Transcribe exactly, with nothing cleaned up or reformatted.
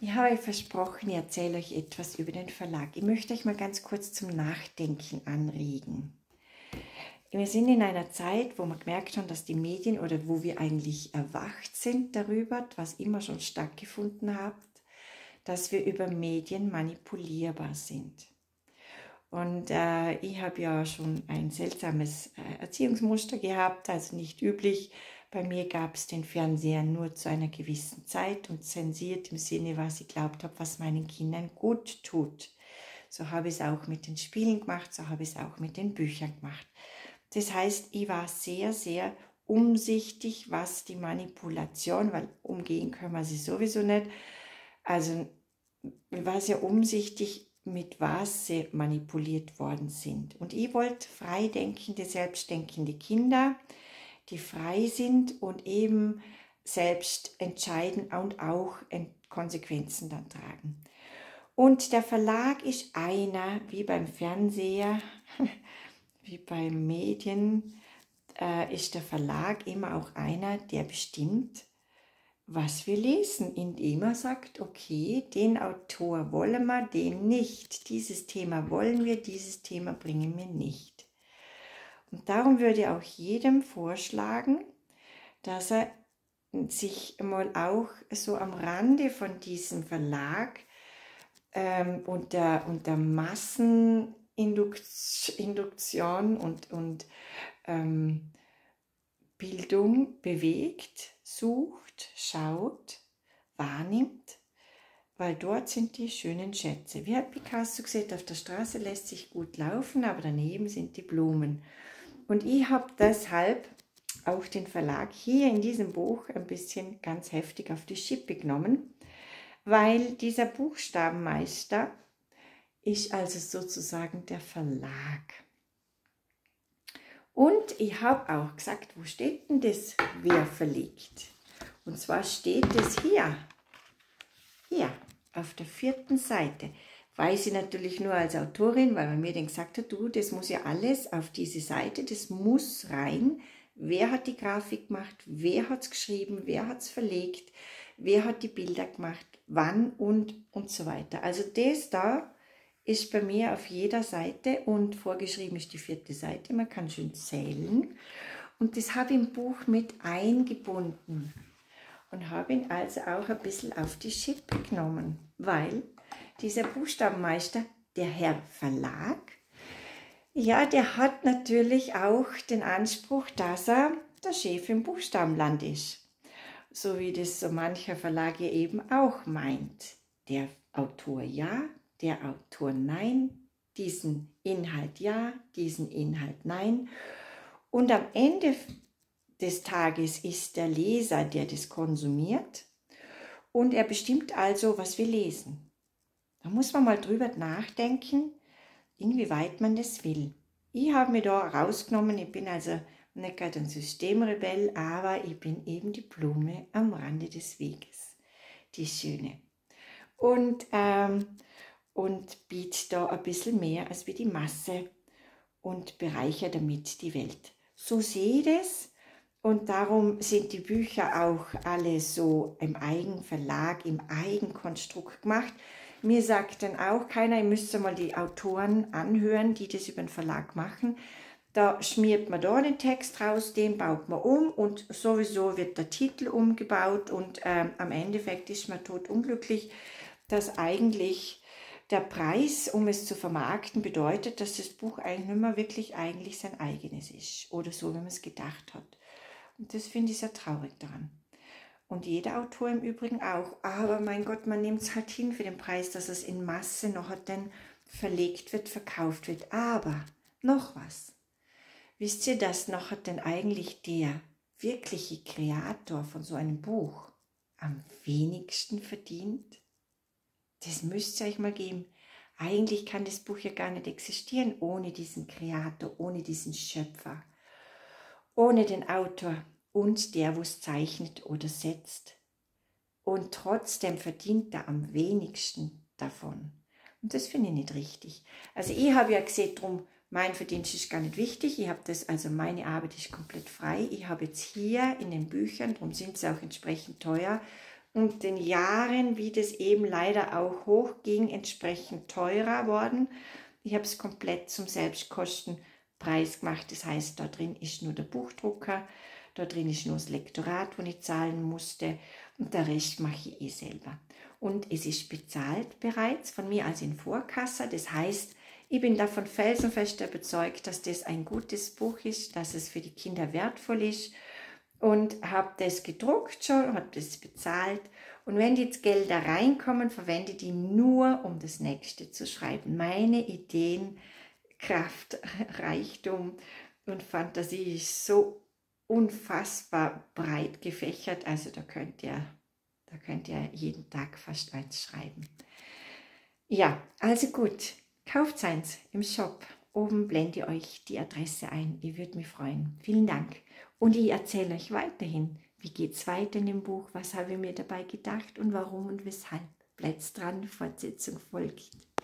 Ich habe euch versprochen, ich erzähle euch etwas über den Verlag. Ich möchte euch mal ganz kurz zum Nachdenken anregen. Wir sind in einer Zeit, wo man gemerkt hat, dass die Medien oder wo wir eigentlich erwacht sind darüber, was immer schon stattgefunden hat, dass wir über Medien manipulierbar sind. Und äh, ich habe ja schon ein seltsames äh, Erziehungsmuster gehabt, also nicht üblich. Bei mir gab es den Fernseher nur zu einer gewissen Zeit und zensiert im Sinne, was ich glaubt habe, was meinen Kindern gut tut. So habe ich es auch mit den Spielen gemacht, so habe ich es auch mit den Büchern gemacht. Das heißt, ich war sehr, sehr umsichtig, was die Manipulation, weil umgehen können wir sie sowieso nicht. Also ich war sehr umsichtig, mit was sie manipuliert worden sind. Und ich wollte freidenkende, selbstdenkende Kinder, die frei sind und eben selbst entscheiden und auch Konsequenzen dann tragen. Und der Verlag ist einer, wie beim Fernseher, wie bei Medien, äh, ist der Verlag immer auch einer, der bestimmt, was wir lesen, indem er sagt, okay, den Autor wollen wir, den nicht. Dieses Thema wollen wir, dieses Thema bringen wir nicht. Und darum würde ich auch jedem vorschlagen, dass er sich mal auch so am Rande von diesem Verlag ähm, und der, und der Masseninduktion und, und ähm, Bildung bewegt, sucht, schaut, wahrnimmt, weil dort sind die schönen Schätze. Wie hat Picasso gesagt, auf der Straße lässt sich gut laufen, aber daneben sind die Blumen. Und ich habe deshalb auch den Verlag hier in diesem Buch ein bisschen ganz heftig auf die Schippe genommen, weil dieser Buchstabenmeister ist also sozusagen der Verlag. Und ich habe auch gesagt, wo steht denn das, wer verlegt? Und zwar steht es hier, hier, auf der vierten Seite. Weiß ich natürlich nur als Autorin, weil man mir dann gesagt hat, du, das muss ja alles auf diese Seite, das muss rein. Wer hat die Grafik gemacht, wer hat es geschrieben, wer hat es verlegt, wer hat die Bilder gemacht, wann und und so weiter. Also das da ist bei mir auf jeder Seite und vorgeschrieben ist die vierte Seite. Man kann schön zählen. Und das habe ich im Buch mit eingebunden und habe ihn also auch ein bisschen auf die Schippe genommen, weil dieser Buchstabenmeister, der Herr Verlag, ja, der hat natürlich auch den Anspruch, dass er der Chef im Buchstabenland ist. So wie das so mancher Verlag ja eben auch meint. Der Autor ja, der Autor nein, diesen Inhalt ja, diesen Inhalt nein. Und am Ende des Tages ist der Leser, der das konsumiert, und er bestimmt also, was wir lesen. Da muss man mal drüber nachdenken, inwieweit man das will. Ich habe mir da rausgenommen, ich bin also nicht gerade ein Systemrebell, aber ich bin eben die Blume am Rande des Weges, die Schöne. Und ähm, und bietet da ein bisschen mehr als wie die Masse und bereichert damit die Welt. So sehe ich das und darum sind die Bücher auch alle so im Eigenverlag, im Eigenkonstrukt gemacht. Mir sagt dann auch keiner, ihr müsst mal die Autoren anhören, die das über den Verlag machen. Da schmiert man da den Text raus, den baut man um und sowieso wird der Titel umgebaut und ähm, am Endeffekt ist man totunglücklich, dass eigentlich der Preis, um es zu vermarkten, bedeutet, dass das Buch eigentlich nicht mehr wirklich eigentlich sein eigenes ist oder so, wie man es gedacht hat. Und das finde ich sehr traurig daran. Und jeder Autor im Übrigen auch. Aber mein Gott, man nimmt es halt hin für den Preis, dass es in Masse noch dann verlegt wird, verkauft wird. Aber noch was. Wisst ihr, dass noch denn eigentlich der wirkliche Kreator von so einem Buch am wenigsten verdient? Das müsst ihr euch mal geben. Eigentlich kann das Buch ja gar nicht existieren ohne diesen Kreator, ohne diesen Schöpfer, ohne den Autor und der, wo es zeichnet oder setzt. Und trotzdem verdient er am wenigsten davon. Und das finde ich nicht richtig. Also ich habe ja gesehen, drum, mein Verdienst ist gar nicht wichtig. Ich habe das, also meine Arbeit ist komplett frei. Ich habe jetzt hier in den Büchern, darum sind sie auch entsprechend teuer, und den Jahren, wie das eben leider auch hochging, entsprechend teurer worden. Ich habe es komplett zum Selbstkostenpreis gemacht. Das heißt, da drin ist nur der Buchdrucker, da drin ist nur das Lektorat, wo ich zahlen musste, und der Rest mache ich eh selber. Und es ist bezahlt bereits von mir als in Vorkasse. Das heißt, ich bin davon felsenfest überzeugt, dass das ein gutes Buch ist, dass es für die Kinder wertvoll ist, und habe das gedruckt schon, habe das bezahlt. Und wenn jetzt Gelder reinkommen, verwende ich die nur, um das nächste zu schreiben. Meine Ideen, Kraft, Reichtum und Fantasie ist so unfassbar breit gefächert. Also da könnt ihr, da könnt ihr jeden Tag fast eins schreiben. Ja, also gut, kauft eins im Shop. Oben blende ich euch die Adresse ein. Ich würde mich freuen. Vielen Dank. Und ich erzähle euch weiterhin, wie geht es weiter in dem Buch, was habe ich mir dabei gedacht und warum und weshalb. Bleibt dran, Fortsetzung folgt.